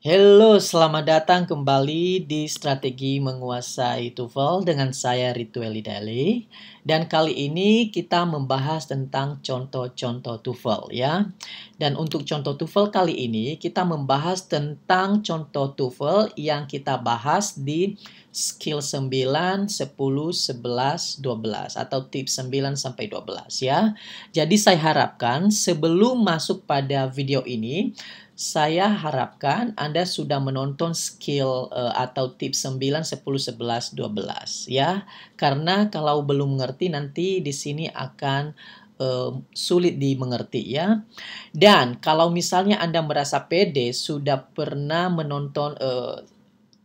Halo, selamat datang kembali di Strategi Menguasai TOEFL dengan saya Ritueli Daeli. Dan kali ini kita membahas tentang contoh-contoh TOEFL ya. Dan untuk contoh TOEFL kali ini kita membahas tentang contoh TOEFL yang kita bahas di skill 9, 10, 11, 12 atau tips 9 sampai 12 ya. Jadi saya harapkan sebelum masuk pada video ini, saya harapkan Anda sudah menonton skill atau tips 9, 10, 11, 12 ya. Karena kalau belum mengerti nanti di sini akan sulit dimengerti ya. Dan kalau misalnya Anda merasa pede sudah pernah menonton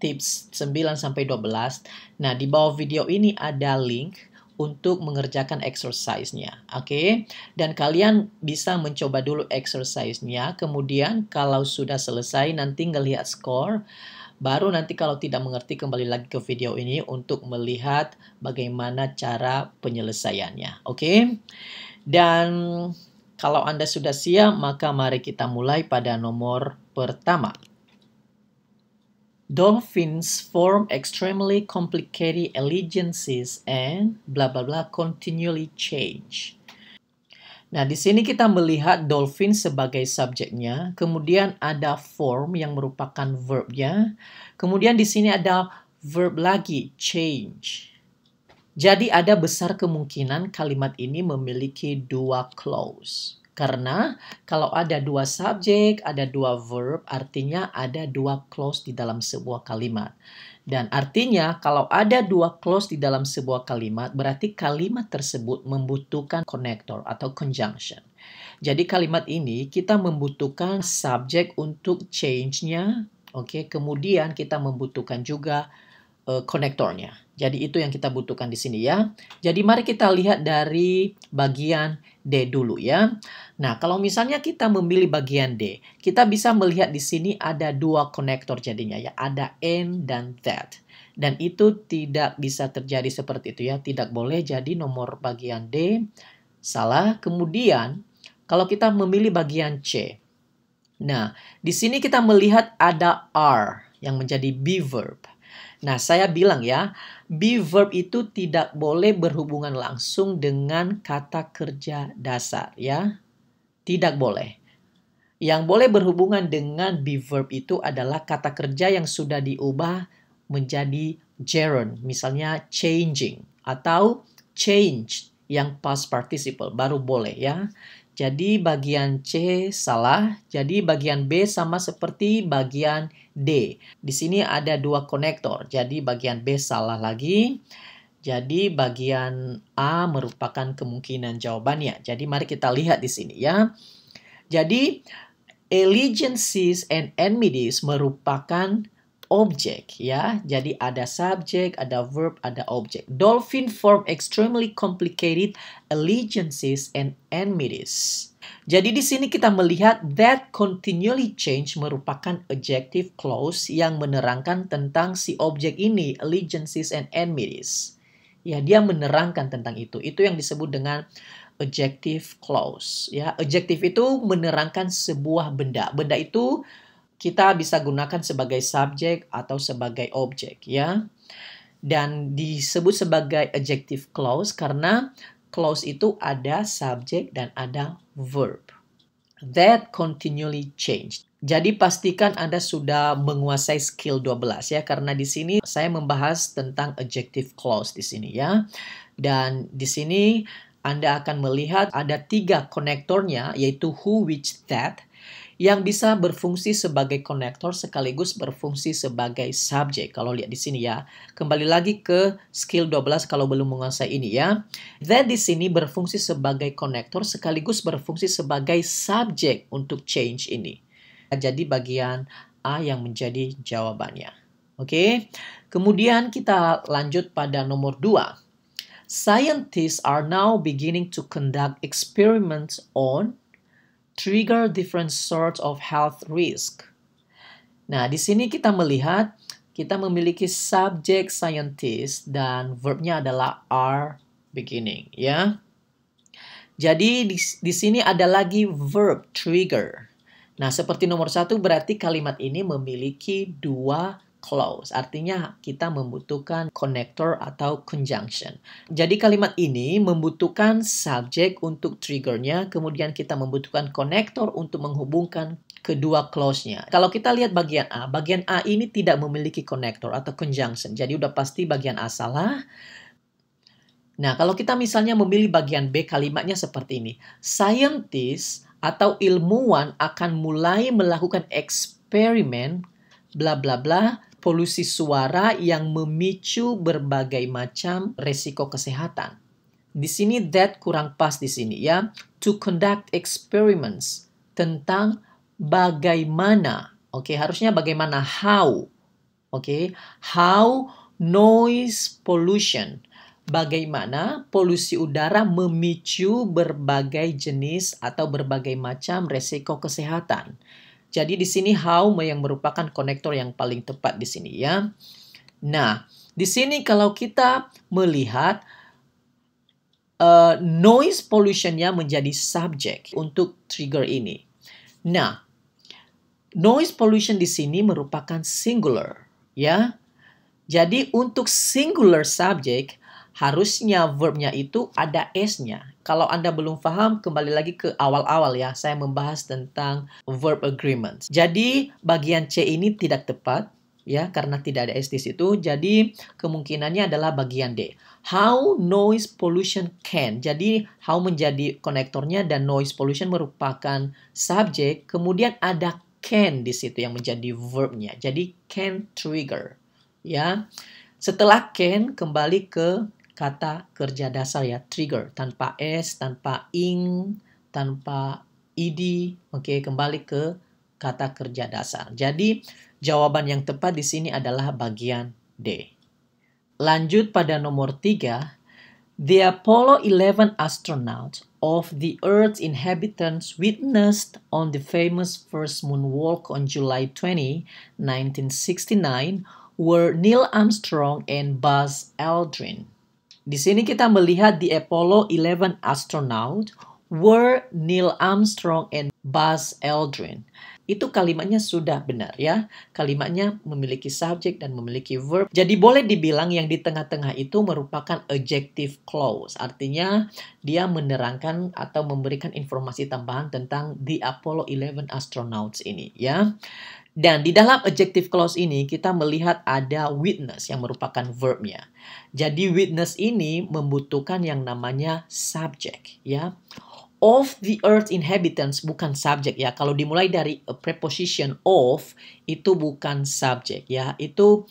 tips 9 sampai 12. Nah, di bawah video ini ada link untuk mengerjakan exercise-nya, oke? Dan kalian bisa mencoba dulu exercise-nya, kemudian kalau sudah selesai nanti ngelihat skor, baru nanti kalau tidak mengerti kembali lagi ke video ini untuk melihat bagaimana cara penyelesaiannya, oke? Dan kalau Anda sudah siap, maka mari kita mulai pada nomor pertama. Dolphins form extremely complicated allegiances and blah blah blah continually change. Nah, di sini kita melihat dolphin sebagai subjeknya, kemudian ada form yang merupakan verbnya, kemudian di sini ada verb lagi, change. Jadi ada besar kemungkinan kalimat ini memiliki dua clause. Karena kalau ada dua subjek, ada dua verb, artinya ada dua clause di dalam sebuah kalimat. Dan artinya kalau ada dua clause di dalam sebuah kalimat, berarti kalimat tersebut membutuhkan connector atau conjunction. Jadi kalimat ini kita membutuhkan subjek untuk change-nya, oke? Kemudian kita membutuhkan juga konektornya. Jadi itu yang kita butuhkan di sini ya. Jadi mari kita lihat dari bagian D dulu ya. Nah, kalau misalnya kita memilih bagian D, kita bisa melihat di sini ada dua konektor jadinya ya. Ada and dan that. Dan itu tidak bisa terjadi seperti itu ya. Tidak boleh jadi nomor bagian D salah. Kemudian kalau kita memilih bagian C. Nah, di sini kita melihat ada are yang menjadi be verb. Nah, saya bilang ya, be verb itu tidak boleh berhubungan langsung dengan kata kerja dasar ya. Tidak boleh. Yang boleh berhubungan dengan be verb itu adalah kata kerja yang sudah diubah menjadi gerund. Misalnya changing atau change yang past participle baru boleh ya. Jadi bagian C salah, jadi bagian B sama seperti bagian D. Di sini ada dua konektor, jadi bagian B salah lagi. Jadi bagian A merupakan kemungkinan jawabannya. Jadi mari kita lihat di sini ya. Jadi allegiances and enmities merupakan objek ya. Jadi ada subjek, ada verb, ada objek. Dolphin form extremely complicated allegiances and enmities. Jadi di sini kita melihat that continually change merupakan adjective clause yang menerangkan tentang si objek ini, allegiances and enmities. Ya, dia menerangkan tentang itu. Itu yang disebut dengan adjective clause ya. Adjective itu menerangkan sebuah benda. Benda itu kita bisa gunakan sebagai subjek atau sebagai objek ya. Dan disebut sebagai adjective clause karena clause itu ada subjek dan ada verb. That continually changed. Jadi pastikan Anda sudah menguasai skill 12 ya, karena di sini saya membahas tentang adjective clause di sini ya. Dan di sini Anda akan melihat ada tiga konektornya, yaitu who, which, that, yang bisa berfungsi sebagai konektor sekaligus berfungsi sebagai subjek. Kalau lihat di sini ya. Kembali lagi ke skill 12 kalau belum menguasai ini ya. That di sini berfungsi sebagai konektor sekaligus berfungsi sebagai subjek untuk change ini. Jadi bagian A yang menjadi jawabannya. Oke. Kemudian kita lanjut pada nomor 2. Scientists are now beginning to conduct experiments on trigger different sorts of health risk. Nah, di sini kita melihat kita memiliki subjek scientist dan verbnya adalah are beginning ya. Jadi di sini ada lagi verb trigger. Nah, seperti nomor satu berarti kalimat ini memiliki dua clause. Artinya kita membutuhkan connector atau conjunction. Jadi kalimat ini membutuhkan subjek untuk triggernya, kemudian kita membutuhkan connector untuk menghubungkan kedua clause-nya. Kalau kita lihat bagian A ini tidak memiliki connector atau conjunction. Jadi udah pasti bagian A salah. Nah, kalau kita misalnya memilih bagian B, kalimatnya seperti ini. Scientist atau ilmuwan akan mulai melakukan eksperimen bla bla bla polusi suara yang memicu berbagai macam resiko kesehatan. Di sini that kurang pas di sini ya. To conduct experiments tentang bagaimana, oke, harusnya bagaimana, how, oke, how noise pollution, bagaimana polusi udara memicu berbagai jenis atau berbagai macam resiko kesehatan. Jadi di sini how yang merupakan konektor yang paling tepat di sini ya. Nah, di sini kalau kita melihat noise pollution-nya menjadi subjek untuk trigger ini. Nah, noise pollution di sini merupakan singular, ya. Jadi untuk singular subject harusnya verbnya itu ada s-nya. Kalau Anda belum paham, kembali lagi ke awal-awal ya. Saya membahas tentang verb agreement. Jadi bagian C ini tidak tepat ya karena tidak ada s di situ. Jadi kemungkinannya adalah bagian D. How noise pollution can. Jadi how menjadi konektornya dan noise pollution merupakan subjek. Kemudian ada can di situ yang menjadi verbnya. Jadi can trigger ya. Setelah can kembali ke kata kerja dasar ya, trigger tanpa s, tanpa ing, tanpa id. Oke, kembali ke kata kerja dasar. Jadi jawaban yang tepat di sini adalah bagian D. Lanjut pada nomor 3, the Apollo 11 astronauts of the Earth's inhabitants witnessed on the famous first moonwalk on July 20, 1969 were Neil Armstrong and Buzz Aldrin. Di sini kita melihat the Apollo 11 astronauts were Neil Armstrong and Buzz Aldrin. Itu kalimatnya sudah benar ya. Kalimatnya memiliki subjek dan memiliki verb. Jadi boleh dibilang yang di tengah-tengah itu merupakan adjective clause. Artinya dia menerangkan atau memberikan informasi tambahan tentang the Apollo 11 astronauts ini ya. Dan di dalam adjective clause ini kita melihat ada witness yang merupakan verbnya. Jadi witness ini membutuhkan yang namanya subject ya. Of the earth inhabitants bukan subjek ya. Kalau dimulai dari preposition of itu bukan subjek ya. Itu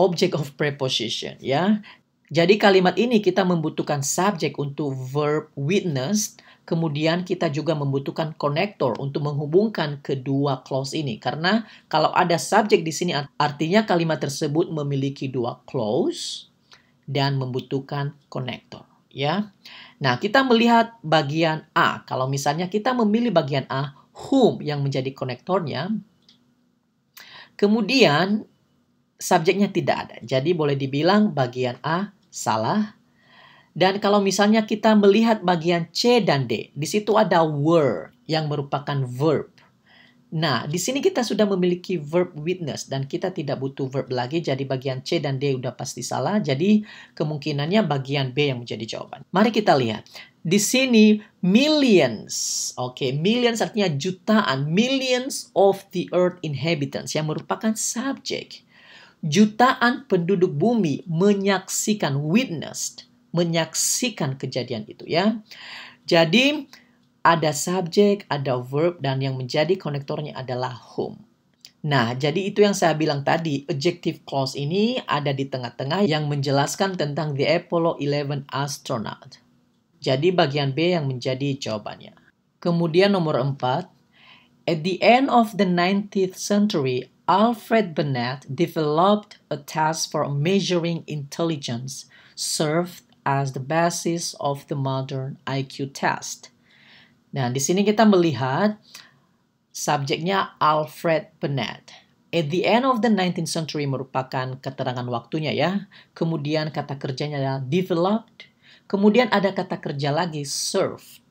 object of preposition ya. Jadi kalimat ini kita membutuhkan subjek untuk verb witness. Kemudian kita juga membutuhkan konektor untuk menghubungkan kedua clause ini. Karena kalau ada subjek di sini artinya kalimat tersebut memiliki dua clause dan membutuhkan konektor. Ya, nah kita melihat bagian A. Kalau misalnya kita memilih bagian A, whom yang menjadi konektornya, kemudian subjeknya tidak ada. Jadi boleh dibilang bagian A salah. Dan kalau misalnya kita melihat bagian C dan D, di situ ada were yang merupakan verb. Nah, di sini kita sudah memiliki verb witness dan kita tidak butuh verb lagi. Jadi bagian C dan D udah pasti salah. Jadi kemungkinannya bagian B yang menjadi jawaban. Mari kita lihat. Di sini millions. Oke, millions artinya jutaan. Millions of the earth inhabitants yang merupakan subjek. Jutaan penduduk bumi menyaksikan, witnessed, menyaksikan kejadian itu ya. Jadi ada subjek, ada verb, dan yang menjadi konektornya adalah whom. Nah, jadi itu yang saya bilang tadi, adjective clause ini ada di tengah-tengah yang menjelaskan tentang the Apollo 11 astronaut. Jadi bagian B yang menjadi jawabannya. Kemudian nomor 4, at the end of the 19th century, Alfred Binet developed a task for measuring intelligence, served as the basis of the modern IQ test. Nah, di sini kita melihat subjeknya Alfred Binet. At the end of the 19th century merupakan keterangan waktunya ya. Kemudian kata kerjanya adalah developed. Kemudian ada kata kerja lagi served.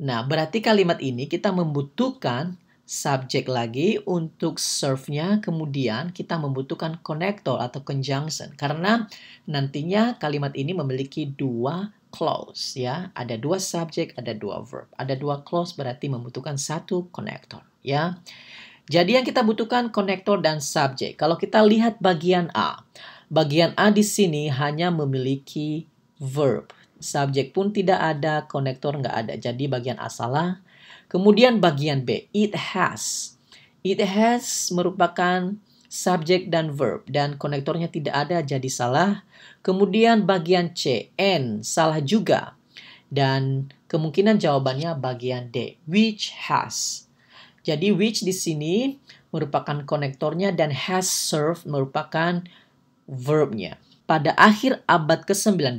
Nah, berarti kalimat ini kita membutuhkan subjek lagi untuk serve-nya, kemudian kita membutuhkan konektor atau conjunction. Karena nantinya kalimat ini memiliki dua clause, ya. Ada dua subjek, ada dua verb. Ada dua clause berarti membutuhkan satu konektor, ya. Jadi yang kita butuhkan konektor dan subjek. Kalau kita lihat bagian A. Bagian A di sini hanya memiliki verb. Subjek pun tidak ada, konektor nggak ada. Jadi bagian A salah. Kemudian bagian B, it has. It has merupakan subjek dan verb. Dan konektornya tidak ada, jadi salah. Kemudian bagian C, and, salah juga. Dan kemungkinan jawabannya bagian D, which has. Jadi which di sini merupakan konektornya dan has served merupakan verbnya. Pada akhir abad ke-19,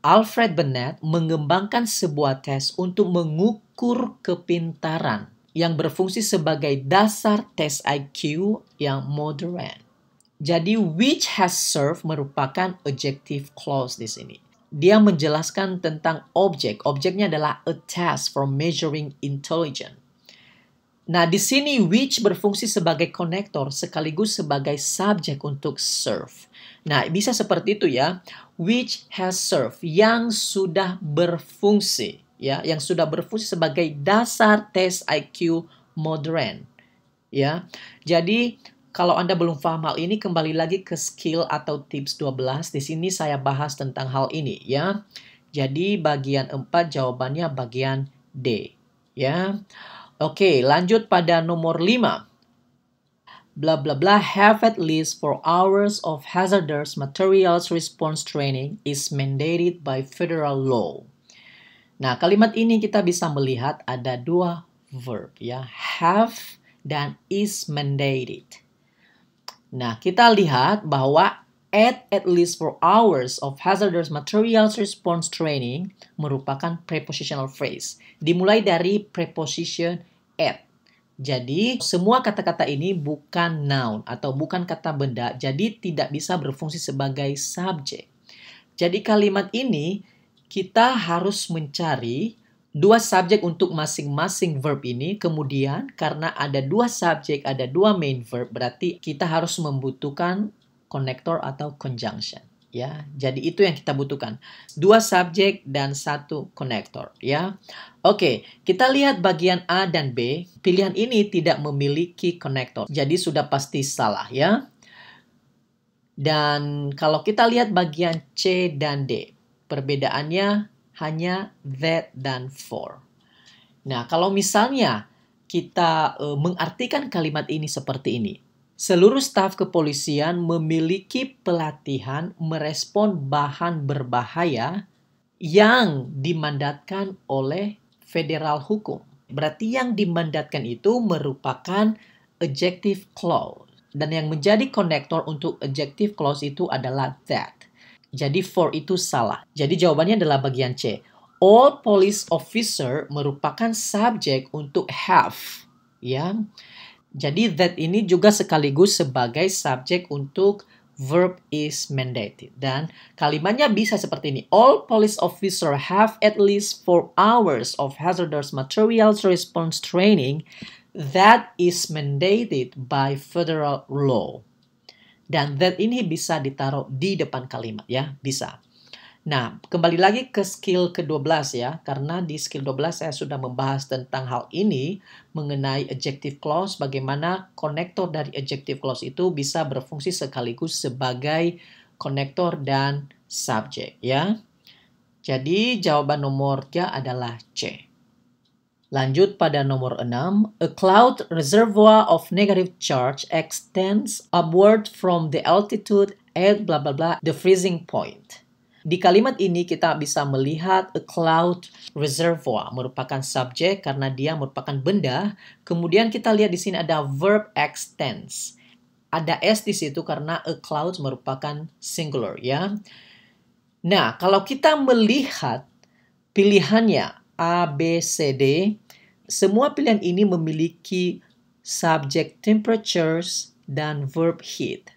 Alfred Binet mengembangkan sebuah tes untuk mengukur kepintaran yang berfungsi sebagai dasar tes IQ yang modern. Jadi, which has served merupakan adjective clause di sini. Dia menjelaskan tentang objek. Objeknya adalah a test for measuring intelligence. Nah, di sini which berfungsi sebagai konektor sekaligus sebagai subjek untuk serve. Nah, bisa seperti itu ya. Which has served, yang sudah berfungsi, ya, yang sudah berfungsi sebagai dasar tes IQ modern, ya. Jadi, kalau Anda belum paham hal ini, kembali lagi ke skill atau tips 12. Di sini saya bahas tentang hal ini, ya. Jadi, bagian 4 jawabannya bagian D, ya. Oke, lanjut pada nomor 5. Blah, blah, blah, have at least 4 hours of hazardous materials response training is mandated by federal law. Nah, kalimat ini kita bisa melihat ada dua verb, ya. Have dan is mandated. Nah, kita lihat bahwa at least 4 hours of hazardous materials response training merupakan prepositional phrase. Dimulai dari preposition at. Jadi, semua kata-kata ini bukan noun atau bukan kata benda, jadi tidak bisa berfungsi sebagai subjek. Jadi, kalimat ini kita harus mencari dua subjek untuk masing-masing verb ini. Kemudian, karena ada dua subjek, ada dua main verb, berarti kita harus membutuhkan konektor atau conjunction. Ya, jadi itu yang kita butuhkan. Dua subjek dan satu konektor, ya. Oke, kita lihat bagian A dan B. Pilihan ini tidak memiliki konektor. Jadi sudah pasti salah, ya. Dan kalau kita lihat bagian C dan D, perbedaannya hanya that dan for. Nah, kalau misalnya kita mengartikan kalimat ini seperti ini. Seluruh staf kepolisian memiliki pelatihan merespon bahan berbahaya yang dimandatkan oleh federal hukum. Berarti yang dimandatkan itu merupakan adjective clause. Dan yang menjadi konektor untuk adjective clause itu adalah that. Jadi for itu salah. Jadi jawabannya adalah bagian C. All police officer merupakan subjek untuk have. Ya. Jadi that ini juga sekaligus sebagai subjek untuk verb is mandated. Dan kalimatnya bisa seperti ini. All police officer have at least 4 hours of hazardous materials response training that is mandated by federal law. Dan that ini bisa ditaruh di depan kalimat, ya, bisa. Nah, kembali lagi ke skill ke-12 ya, karena di skill 12 saya sudah membahas tentang hal ini mengenai adjective clause, bagaimana konektor dari adjective clause itu bisa berfungsi sekaligus sebagai konektor dan subjek, ya. Jadi jawaban nomor 3 adalah C. Lanjut pada nomor 6, a cloud reservoir of negative charge extends upward from the altitude at blah blah blah the freezing point. Di kalimat ini kita bisa melihat a cloud reservoir merupakan subjek karena dia merupakan benda. Kemudian kita lihat di sini ada verb extends. Ada S di situ karena a cloud merupakan singular, ya. Nah, kalau kita melihat pilihannya A, B, C, D, semua pilihan ini memiliki subjek temperatures dan verb heat.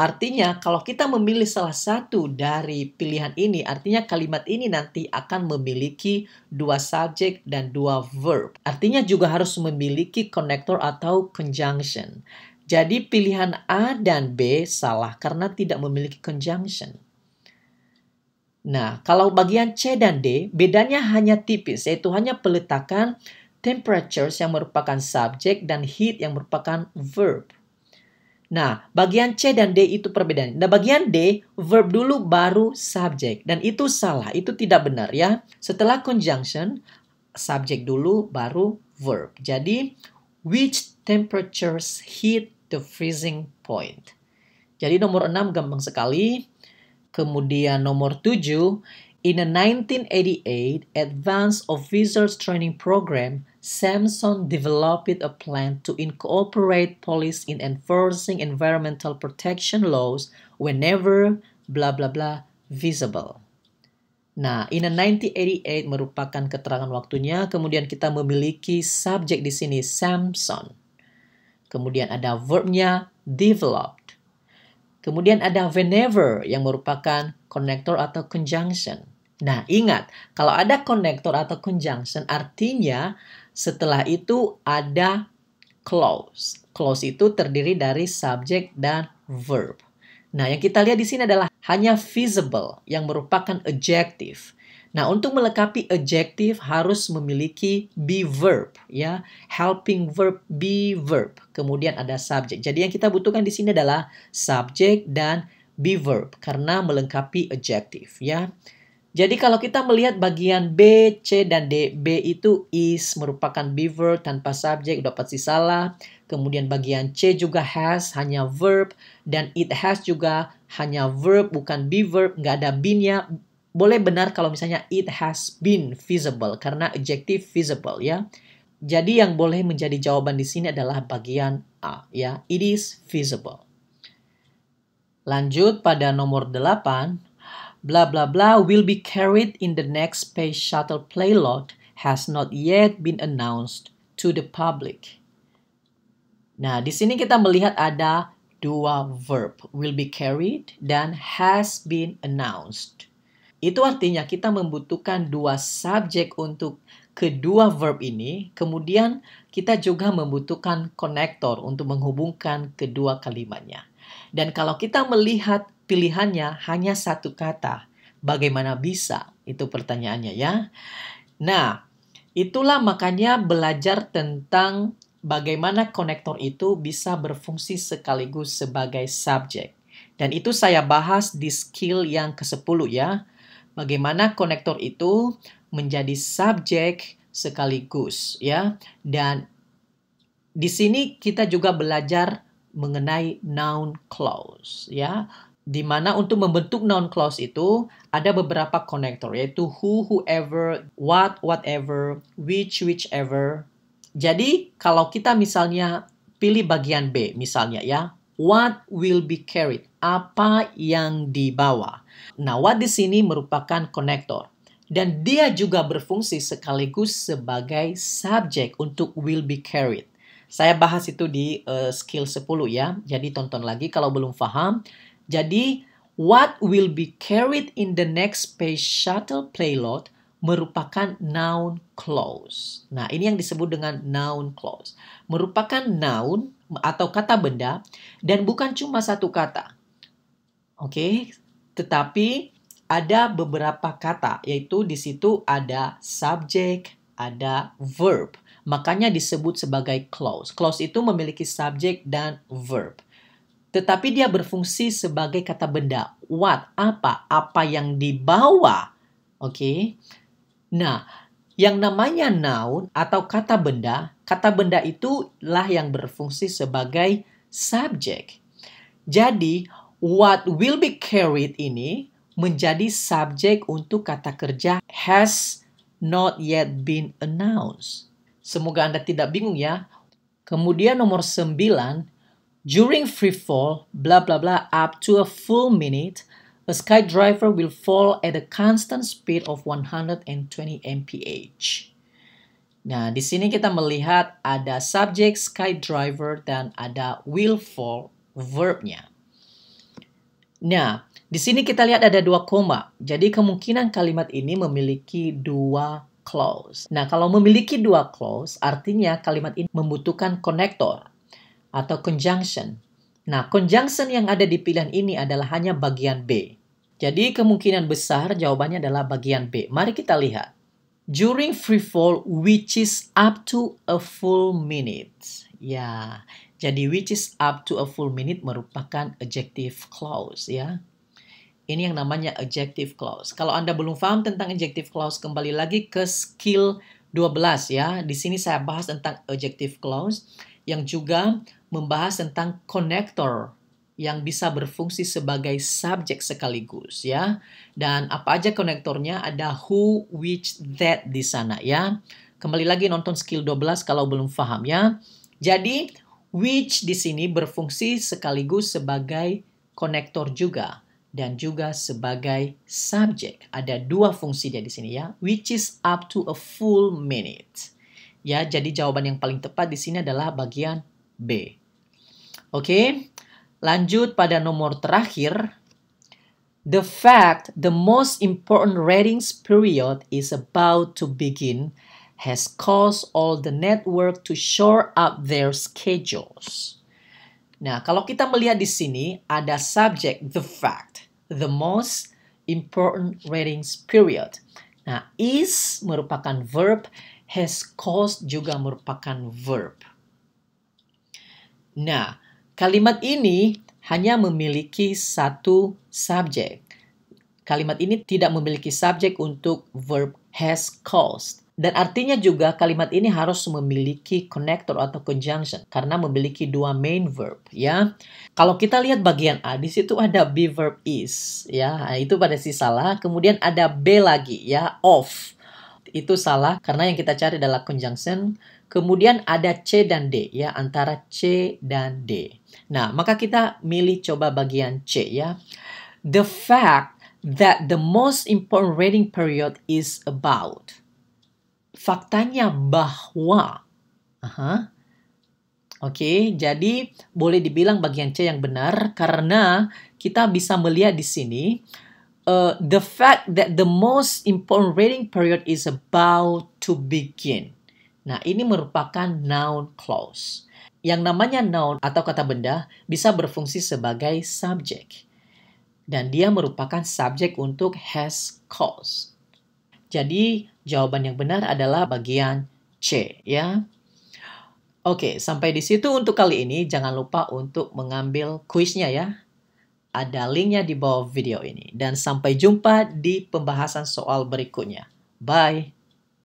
Artinya kalau kita memilih salah satu dari pilihan ini, artinya kalimat ini nanti akan memiliki dua subjek dan dua verb. Artinya juga harus memiliki konektor atau conjunction. Jadi pilihan A dan B salah karena tidak memiliki conjunction. Nah, kalau bagian C dan D, bedanya hanya tipis, yaitu hanya peletakan temperatures yang merupakan subjek dan heat yang merupakan verb. Nah, bagian C dan D itu perbedaannya. Nah, bagian D, verb dulu baru subjek. Dan itu salah, itu tidak benar ya. Setelah conjunction, subjek dulu baru verb. Jadi, which temperatures hit the freezing point? Jadi, nomor 6 gampang sekali. Kemudian nomor 7, in the 1988 Advanced Officers Training Program, Samson developed a plan to incorporate police in enforcing environmental protection laws whenever blah blah blah visible. Nah, in a 1988 merupakan keterangan waktunya. Kemudian kita memiliki subjek di sini, Samson. Kemudian ada verbnya, developed. Kemudian ada whenever yang merupakan konektor atau conjunction. Nah, ingat, kalau ada konektor atau conjunction, artinya setelah itu ada clause. Clause itu terdiri dari subjek dan verb. Nah, yang kita lihat di sini adalah hanya visible yang merupakan adjective. Nah, untuk melengkapi adjective harus memiliki be verb, ya, helping verb, be verb. Kemudian ada subjek. Jadi yang kita butuhkan di sini adalah subjek dan be verb karena melengkapi adjective, ya. Jadi kalau kita melihat bagian B, C, dan D, B itu is merupakan be verb tanpa subjek, udah pasti salah. Kemudian bagian C juga has, hanya verb. Dan it has juga hanya verb, bukan be verb, nggak ada been-nya. Boleh benar kalau misalnya it has been visible, karena adjective visible ya. Jadi yang boleh menjadi jawaban di sini adalah bagian A ya, it is visible. Lanjut pada nomor 8. Blah blah blah will be carried in the next space shuttle payload has not yet been announced to the public. Nah, di sini kita melihat ada dua verb, will be carried dan has been announced. Itu artinya kita membutuhkan dua subjek untuk kedua verb ini, kemudian kita juga membutuhkan konektor untuk menghubungkan kedua kalimatnya. Dan kalau kita melihat pilihannya hanya satu kata. Bagaimana bisa? Itu pertanyaannya ya. Nah, itulah makanya belajar tentang bagaimana konektor itu bisa berfungsi sekaligus sebagai subjek. Dan itu saya bahas di skill yang ke-10 ya. Bagaimana konektor itu menjadi subjek sekaligus ya. Dan di sini kita juga belajar mengenai noun clause ya. Di mana untuk membentuk noun clause itu ada beberapa konektor, yaitu who, whoever, what, whatever, which, whichever. Jadi kalau kita misalnya pilih bagian B misalnya ya, what will be carried, apa yang dibawa. Nah, what di sini merupakan konektor dan dia juga berfungsi sekaligus sebagai subjek untuk will be carried. Saya bahas itu di skill 10 ya, jadi tonton lagi kalau belum paham. Jadi, what will be carried in the next space shuttle payload merupakan noun clause. Nah, ini yang disebut dengan noun clause. Merupakan noun atau kata benda dan bukan cuma satu kata. Oke, tetapi ada beberapa kata, yaitu di situ ada subjek, ada verb. Makanya disebut sebagai clause. Clause itu memiliki subjek dan verb. Tetapi dia berfungsi sebagai kata benda. What, apa yang dibawa. Oke. Nah, yang namanya noun atau kata benda itulah yang berfungsi sebagai subjek. Jadi, what will be carried ini menjadi subjek untuk kata kerja has not yet been announced. Semoga Anda tidak bingung ya. Kemudian nomor 9. During free fall, blah blah blah, up to a full minute, a skydiver will fall at a constant speed of 120 mph. Nah, di sini kita melihat ada subjek skydiver dan ada will fall, verbnya. Nah, di sini kita lihat ada dua koma. Jadi kemungkinan kalimat ini memiliki dua clause. Nah, kalau memiliki dua clause, artinya kalimat ini membutuhkan konektor atau conjunction. Nah, conjunction yang ada di pilihan ini adalah hanya bagian B. Jadi kemungkinan besar jawabannya adalah bagian B. Mari kita lihat. During free fall, which is up to a full minute. Ya, jadi which is up to a full minute merupakan adjective clause ya. Ini yang namanya adjective clause. Kalau Anda belum paham tentang adjective clause, kembali lagi ke skill 12 ya. Di sini saya bahas tentang adjective clause yang juga membahas tentang connector yang bisa berfungsi sebagai subjek sekaligus ya. Dan apa aja konektornya, ada who, which, that di sana ya. Kembali lagi nonton skill 12 kalau belum paham ya. Jadi which di sini berfungsi sekaligus sebagai konektor juga dan juga sebagai subjek. Ada dua fungsinya di sini ya. Which is up to a full minute. Ya, jadi jawaban yang paling tepat di sini adalah bagian B. Oke. Lanjut pada nomor terakhir. The fact the most important ratings period is about to begin has caused all the network to shore up their schedules. Nah, kalau kita melihat di sini ada subjek the fact, the most important ratings period. Nah, is merupakan verb, has caused juga merupakan verb. Nah, kalimat ini hanya memiliki satu subjek. Kalimat ini tidak memiliki subjek untuk verb has caused. Dan artinya juga kalimat ini harus memiliki konektor atau conjunction karena memiliki dua main verb ya. Kalau kita lihat bagian A, di situ ada be verb is ya. Nah, itu pada si salah. Kemudian ada B lagi ya, of. Itu salah karena yang kita cari adalah conjunction. Kemudian ada C dan D ya, antara C dan D. Nah, maka kita milih coba bagian C ya. The fact that the most important rating period is about. Faktanya bahwa. Oke, jadi boleh dibilang bagian C yang benar karena kita bisa melihat di sini the fact that the most important rating period is about to begin. Nah, ini merupakan noun clause. Yang namanya noun atau kata benda bisa berfungsi sebagai subjek. Dan dia merupakan subjek untuk has caused. Jadi, jawaban yang benar adalah bagian C, ya. Oke, sampai di situ untuk kali ini. Jangan lupa untuk mengambil kuisnya ya. Ada linknya di bawah video ini. Dan sampai jumpa di pembahasan soal berikutnya. Bye!